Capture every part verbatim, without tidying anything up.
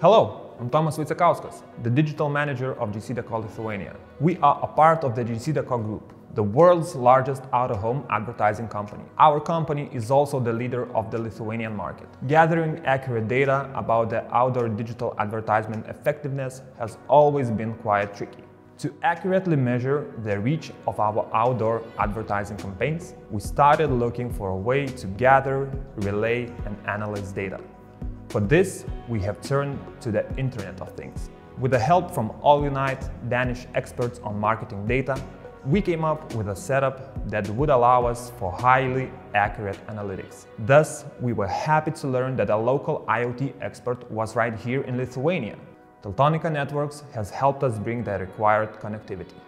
Hello, I'm Tomas Vytakauskas, the digital manager of JCDecaux Lithuania. We are a part of the JCDecaux Group, the world's largest out-of-home advertising company. Our company is also the leader of the Lithuanian market. Gathering accurate data about the outdoor digital advertisement effectiveness has always been quite tricky. To accurately measure the reach of our outdoor advertising campaigns, we started looking for a way to gather, relay, and analyze data. For this, we have turned to the Internet of Things. With the help from AllUnite, Danish experts on marketing data, we came up with a setup that would allow us for highly accurate analytics. Thus, we were happy to learn that a local IoT expert was right here in Lithuania. Teltonika Networks has helped us bring the required connectivity.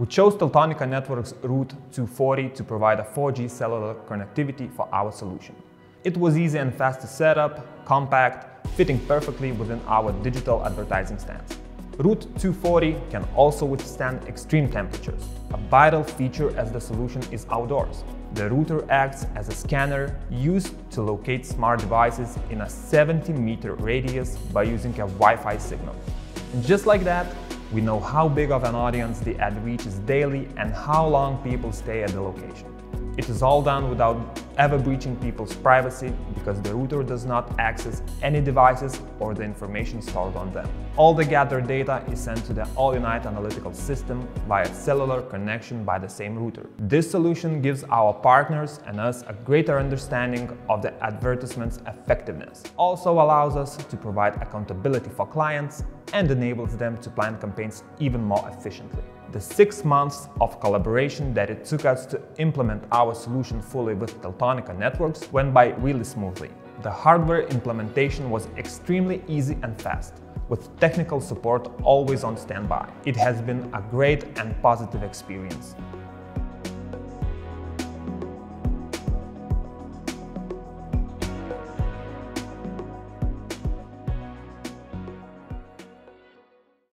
We chose Teltonika Networks Route two forty to provide a four G cellular connectivity for our solution. It was easy and fast to set up, compact, fitting perfectly within our digital advertising stance. Route two forty can also withstand extreme temperatures, a vital feature as the solution is outdoors. The router acts as a scanner used to locate smart devices in a seventy meter radius by using a Wi-Fi signal. And just like that, we know how big of an audience the ad reaches daily and how long people stay at the location. It is all done without ever breaching people's privacy because the router does not access any devices or the information stored on them. All the gathered data is sent to the AllUnite analytical system via cellular connection by the same router. This solution gives our partners and us a greater understanding of the advertisement's effectiveness. Also allows us to provide accountability for clients and enables them to plan campaigns even more efficiently. The six months of collaboration that it took us to implement our solution fully with Teltonika Networks went by really smoothly. The hardware implementation was extremely easy and fast, with technical support always on standby. It has been a great and positive experience.